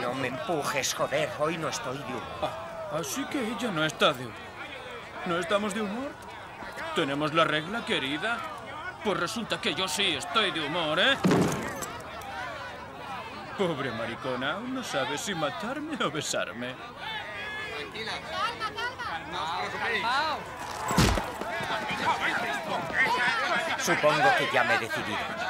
No me empujes, joder. Hoy no estoy de humor. Ah, así que ella no está de humor. ¿No estamos de humor? ¿Tenemos la regla, querida? Pues resulta que yo sí estoy de humor, ¿eh? Pobre maricona, aún no sabe si matarme o besarme. Tranquila. Calma, calma. No os preocupéis. Supongo que ya me decidiré.